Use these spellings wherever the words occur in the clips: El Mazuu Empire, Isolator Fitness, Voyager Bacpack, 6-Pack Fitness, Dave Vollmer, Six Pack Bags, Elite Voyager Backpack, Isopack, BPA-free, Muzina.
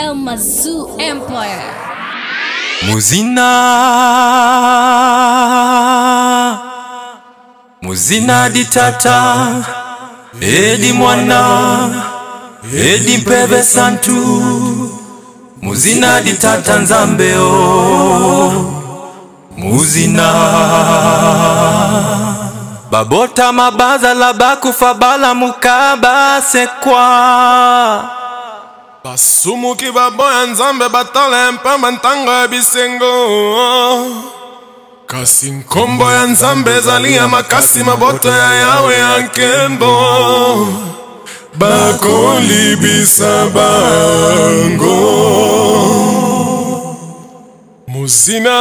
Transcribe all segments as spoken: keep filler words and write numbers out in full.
El Mazuu Empire. Muzina, Muzina di tata, edi mwana, edi mpeve santu. Muzina di tata nzambeo, Muzina. Babota mabaza labaku fabala mukaba sekwa. Basumu kibaboya nzambe batale mpamba ntango ya bisengo. Kasi nkombo ya nzambe zalia makasi maboto ya yawe ya nkembo. Bako libisa bango, Muzina,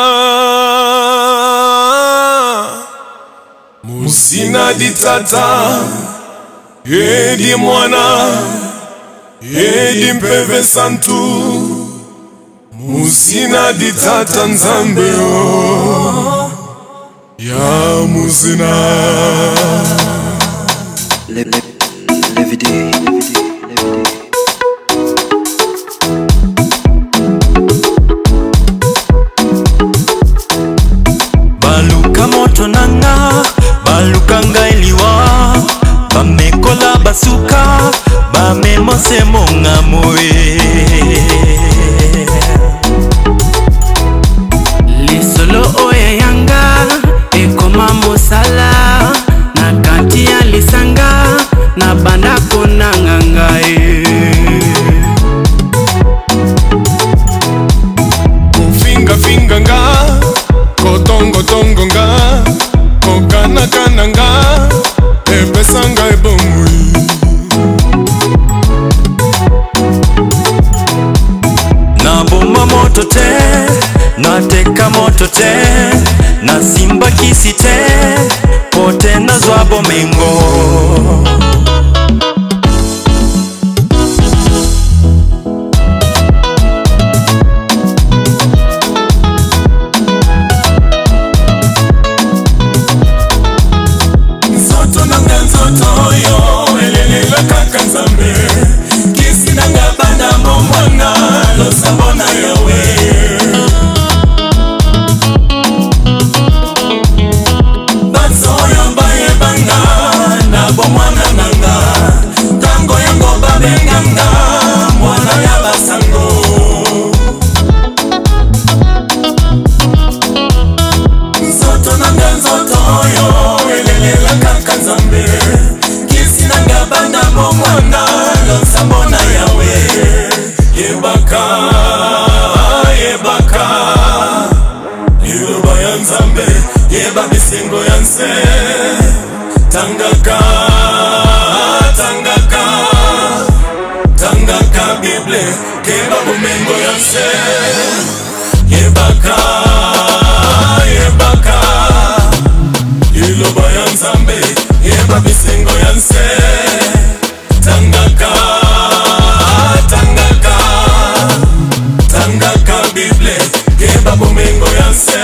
Muzina di tata, edi mwana, edi mpeve santu. Muzina di tata nzambe o, ya Muzina. Le, le, every day, every day, every day. Baluka moto nanga, baluka ngailiwa, bamekola basuka, bamemose monga moe. Lisolo oye yanga, ekoma mosala, na kanti ya lisanga, na banda kona ngangae. Kufinga finga nga, kotongo tongo nga, kokana kana nga, epesanga ebomwi. Na bomba moto te, na teka moto te, na simba kisi te, pote na zwabo mengo. Tangaka, tangaka, tangaka Bible, keba bumengo yanse. Yebaka, yebaka, iloba yanzambe, yeba bisengo yanse. Tangaka, tangaka, tangaka Bible, keba bumengo yanse.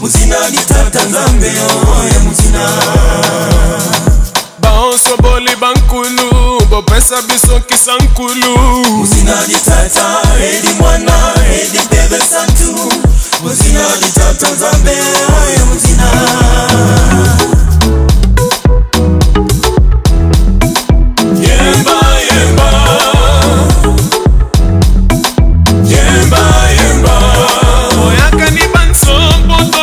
Muzina di tata nzambe oye Muzina. Baonso boli bankulu, bo pesa biso kisankulu. Muzina di tata, edi mwana, edi bebe santu. Muzina di tata nzambe oye Muzina. Yemba, yemba, yemba, yemba, oya kaniban somboto.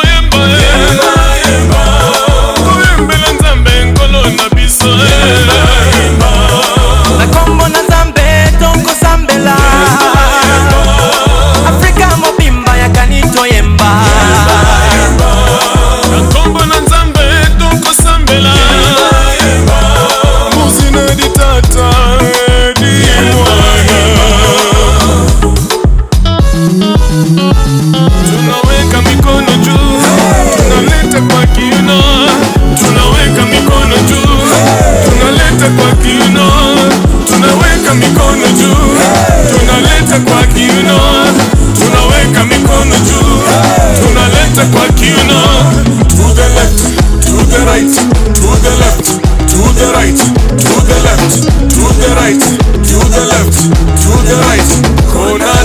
Africa mobimba ya kanito yemba, yemba, yemba. the left, to the right, corner.